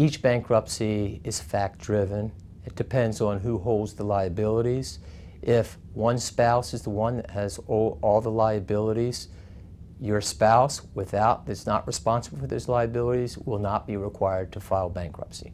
Each bankruptcy is fact-driven. It depends on who holds the liabilities. If one spouse is the one that has all the liabilities, your spouse that's not responsible for those liabilities will not be required to file bankruptcy.